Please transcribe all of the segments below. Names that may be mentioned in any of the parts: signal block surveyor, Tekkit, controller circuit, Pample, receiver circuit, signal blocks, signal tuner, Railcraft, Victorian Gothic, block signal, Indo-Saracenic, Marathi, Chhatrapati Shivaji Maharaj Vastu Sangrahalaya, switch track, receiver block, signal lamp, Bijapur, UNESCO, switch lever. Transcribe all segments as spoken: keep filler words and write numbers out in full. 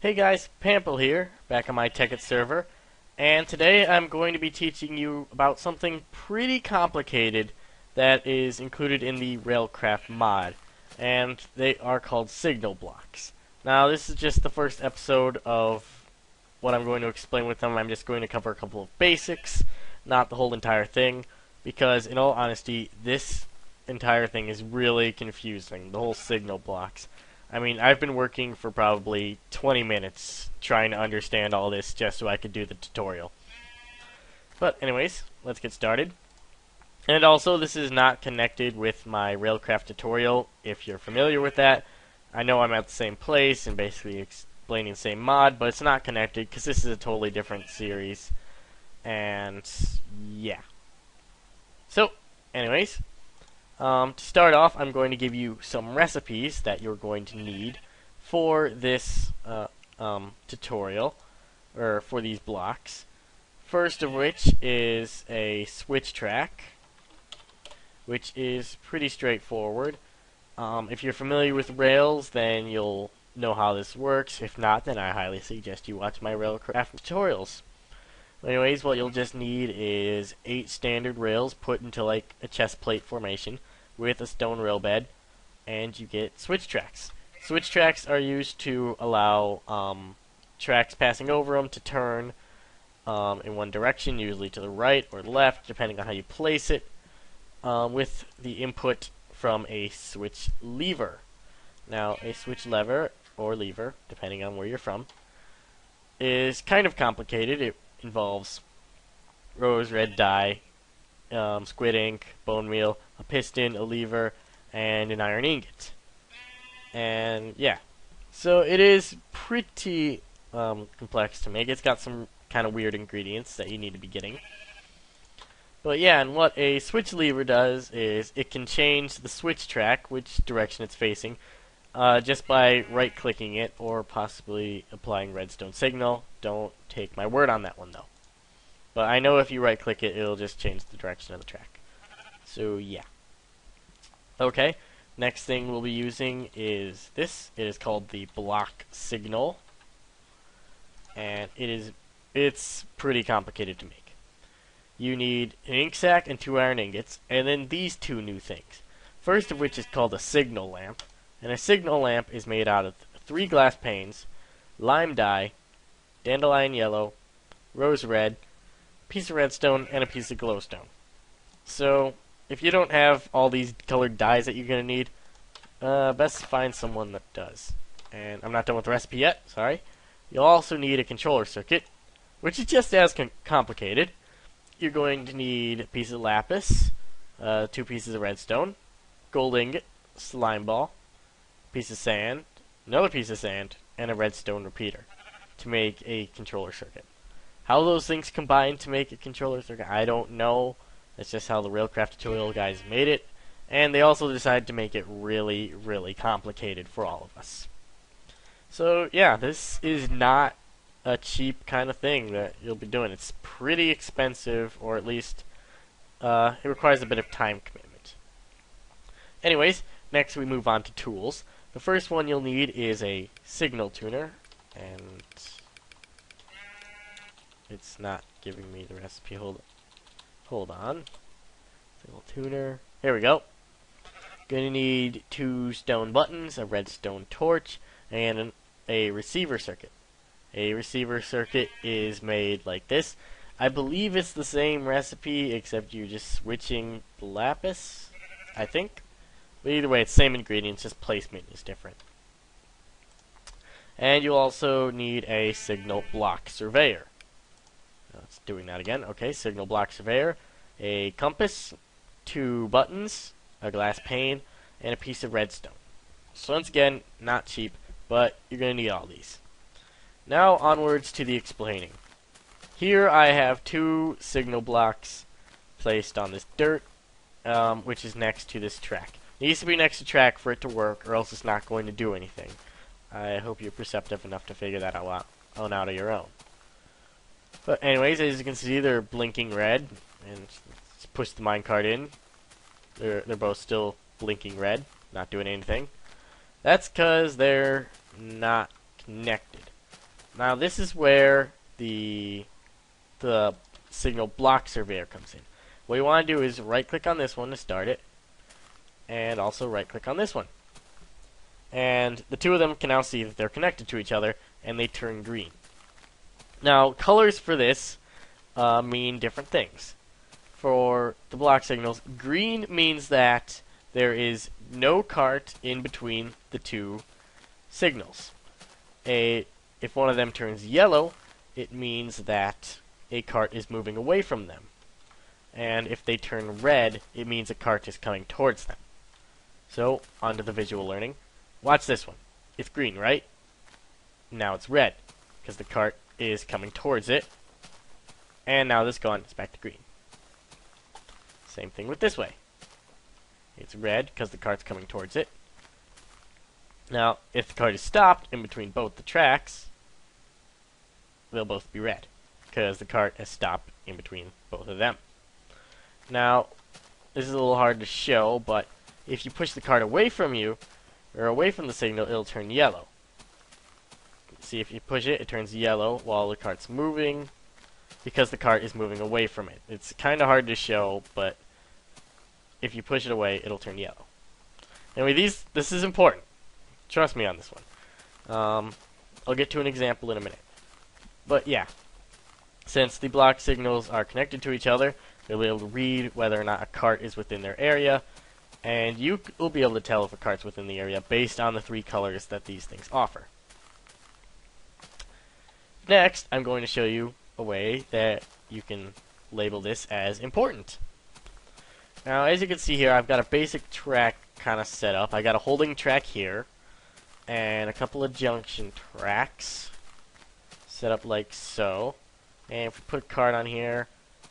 Hey guys, Pample here, back on my Tekkit server, and today I'm going to be teaching you about something pretty complicated that is included in the Railcraft mod, and they are called signal blocks. Now this is just the first episode of what I'm going to explain with them. I'm just going to cover a couple of basics, not the whole entire thing, because in all honesty, this entire thing is really confusing, the whole signal blocks. I mean, I've been working for probably twenty minutes trying to understand all this just so I could do the tutorial. But anyways, let's get started. And also, this is not connected with my Railcraft tutorial, if you're familiar with that. I know I'm at the same place and basically explaining the same mod, but it's not connected because this is a totally different series. And yeah. So, anyways. Um, to start off, I'm going to give you some recipes that you're going to need for this uh, um, tutorial, or for these blocks. First of which is a switch track, which is pretty straightforward. Um, if you're familiar with Rails, then you'll know how this works. If not, then I highly suggest you watch my Railcraft tutorials. Anyways, what you'll just need is eight standard rails put into like a chest plate formation with a stone rail bed, and you get switch tracks. Switch tracks are used to allow um, tracks passing over them to turn um, in one direction, usually to the right or left, depending on how you place it, um, with the input from a switch lever. Now, a switch lever, or lever, depending on where you're from, is kind of complicated. It involves rose red dye, um, squid ink, bone meal, a piston, a lever, and an iron ingot. And yeah, so it is pretty um, complex to make. It's got some kind of weird ingredients that you need to be getting. But yeah, and what a switch lever does is it can change the switch track, which direction it's facing, Uh, just by right-clicking it, or possibly applying redstone signal. Don't take my word on that one, though. But I know if you right-click it, it'll just change the direction of the track. So, yeah. Okay, next thing we'll be using is this. It is called the block signal. And it is, it's pretty complicated to make. You need an ink sac and two iron ingots, and then these two new things. First of which is called a signal lamp. And a signal lamp is made out of three glass panes, lime dye, dandelion yellow, rose red, piece of redstone, and a piece of glowstone. So, if you don't have all these colored dyes that you're going to need, uh, best find someone that does. And I'm not done with the recipe yet, sorry. You'll also need a controller circuit, which is just as complicated. You're going to need a piece of lapis, uh, two pieces of redstone, gold ingot, slime ball, piece of sand, another piece of sand, and a redstone repeater to make a controller circuit. How those things combine to make a controller circuit, I don't know. That's just how the Railcraft tutorial guys made it, and they also decided to make it really, really complicated for all of us. So yeah, this is not a cheap kind of thing that you'll be doing. It's pretty expensive, or at least uh, it requires a bit of time commitment. Anyways, next we move on to tools. The first one you'll need is a signal tuner, and it's not giving me the recipe. Hold, hold on. Signal tuner. Here we go. Gonna need two stone buttons, a redstone torch, and an, a receiver circuit. A receiver circuit is made like this. I believe it's the same recipe, except you're just switching the lapis, I think. But either way, it's the same ingredients, just placement is different. And you'll also need a signal block surveyor. It's doing that again. Okay, signal block surveyor. A compass, two buttons, a glass pane, and a piece of redstone. So once again, not cheap, but you're going to need all these. Now onwards to the explaining. Here I have two signal blocks placed on this dirt, um, which is next to this track. It needs to be next to track for it to work, or else it's not going to do anything. I hope you're perceptive enough to figure that out on out of your own. But anyways, as you can see, they're blinking red. And let's push the minecart in. They're, they're both still blinking red, not doing anything. That's because they're not connected. Now this is where the the signal block surveyor comes in. What you want to do is right click on this one to start it, and also right click on this one. And the two of them can now see that they're connected to each other, and they turn green. Now colors for this uh, mean different things. For the block signals, green means that there is no cart in between the two signals. A If one of them turns yellow, it means that a cart is moving away from them. And if they turn red, it means a cart is coming towards them. So, on to the visual learning. Watch this one. It's green, right? Now it's red, because the cart is coming towards it. And now this is gone. It's back to green. Same thing with this way. It's red, because the cart's coming towards it. Now, if the cart is stopped in between both the tracks, they'll both be red, because the cart has stopped in between both of them. Now, this is a little hard to show, but if you push the cart away from you, or away from the signal, it'll turn yellow. See, if you push it, it turns yellow while the cart's moving, because the cart is moving away from it. It's kind of hard to show, but if you push it away, it'll turn yellow. Anyway, these, this is important. Trust me on this one. Um, I'll get to an example in a minute. But yeah, since the block signals are connected to each other, they'll be able to read whether or not a cart is within their area, and you will be able to tell if a cart's within the area based on the three colors that these things offer. Next, I'm going to show you a way that you can label this as important. Now, as you can see here, I've got a basic track kind of set up. I got a holding track here, and a couple of junction tracks set up like so. And if we put a cart on here,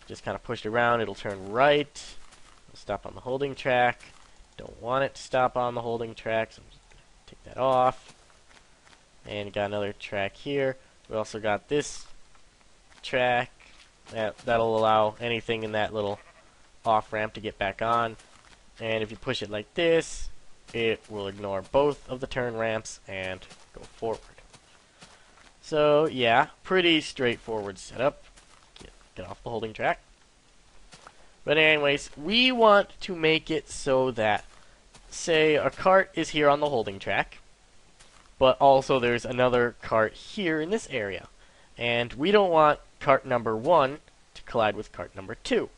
just kind of push it around, it'll turn right. It'll stop on the holding track. Don't want it to stop on the holding track, so I'm just going to take that off. And got another track here. We also got this track that that'll allow anything in that little off ramp to get back on. And if you push it like this, it will ignore both of the turn ramps and go forward. So yeah, pretty straightforward setup. Get, get off the holding track. But anyways, we want to make it so that, say, a cart is here on the holding track, but also there's another cart here in this area. And we don't want cart number one to collide with cart number two.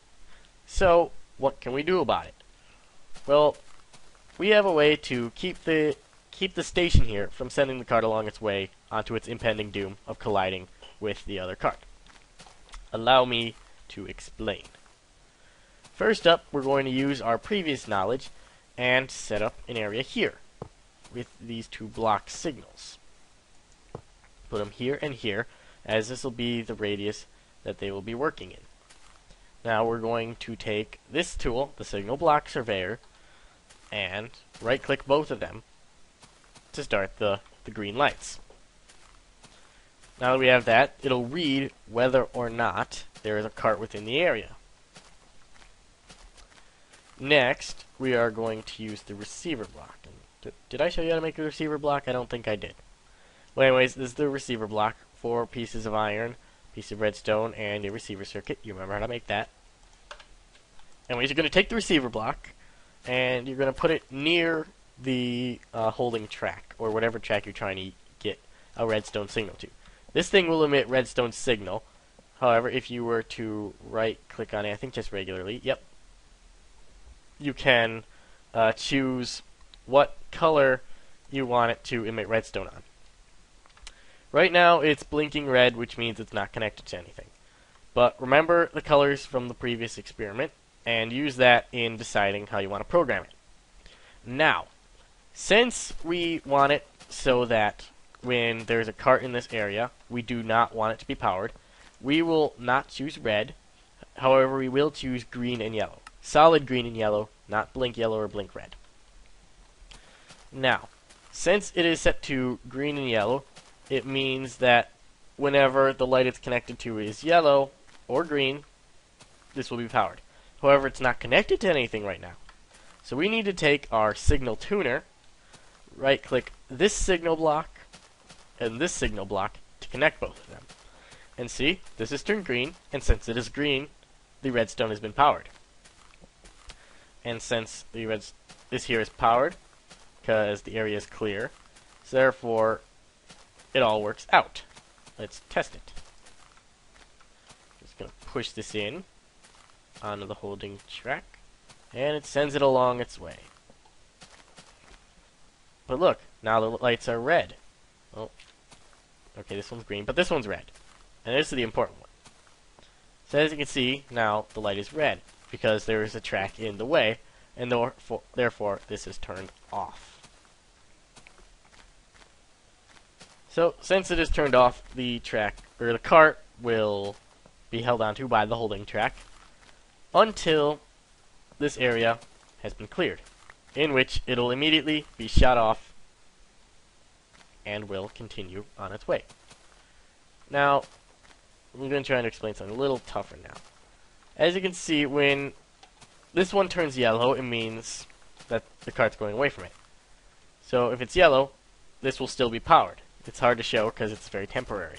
So what can we do about it? Well, we have a way to keep the keep the station here from sending the cart along its way onto its impending doom of colliding with the other cart. Allow me to explain. First up, we're going to use our previous knowledge and set up an area here with these two block signals. Put them here and here, as this will be the radius that they will be working in. Now we're going to take this tool, the signal block surveyor, and right-click both of them to start the, the green lights. Now that we have that, it'll read whether or not there is a cart within the area. Next, we are going to use the receiver block. And did I show you how to make a receiver block? I don't think I did. Well, anyways, this is the receiver block. Four pieces of iron, piece of redstone, and a receiver circuit. You remember how to make that. Anyways, you're going to take the receiver block, and you're going to put it near the uh, holding track, or whatever track you're trying to get a redstone signal to. This thing will emit redstone signal. However, if you were to right-click on it, I think just regularly, yep, you can uh, choose what color you want it to emit redstone on. Right now, it's blinking red, which means it's not connected to anything. But remember the colors from the previous experiment, and use that in deciding how you want to program it. Now, since we want it so that when there's a cart in this area, we do not want it to be powered, we will not choose red. However, we will choose green and yellow. Solid green and yellow, not blink yellow or blink red. Now, since it is set to green and yellow, it means that whenever the light it's connected to is yellow or green, this will be powered. However, it's not connected to anything right now. So we need to take our signal tuner, right click this signal block and this signal block to connect both of them. And see, this is turned green, and since it is green, the redstone has been powered. And since the red this here is powered, because the area is clear, so therefore it all works out. Let's test it. Just gonna push this in onto the holding track, and it sends it along its way. But look, now the lights are red. Oh, okay, this one's green, but this one's red, and this is the important one. So as you can see, now the light is red because there is a track in the way, and therefore, therefore this is turned off. So since it is turned off, the track or the cart will be held onto by the holding track until this area has been cleared, in which it'll immediately be shut off and will continue on its way. Now, I'm going to try and explain something a little tougher now. As you can see, when this one turns yellow, it means that the cart's going away from it. So if it's yellow, this will still be powered. It's hard to show because it's very temporary.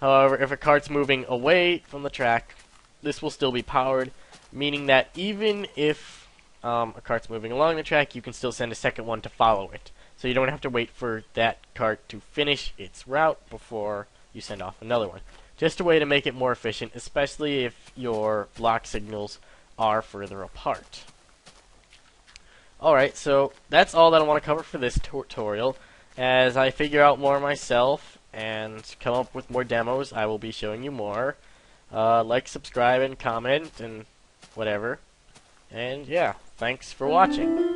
However, if a cart's moving away from the track, this will still be powered, meaning that even if um, a cart's moving along the track, you can still send a second one to follow it. So you don't have to wait for that cart to finish its route before you send off another one. Just a way to make it more efficient, especially if your block signals are further apart. Alright, so that's all that I want to cover for this tutorial. As I figure out more myself and come up with more demos, I will be showing you more. Uh, like, subscribe, and comment, and whatever. And yeah, thanks for watching.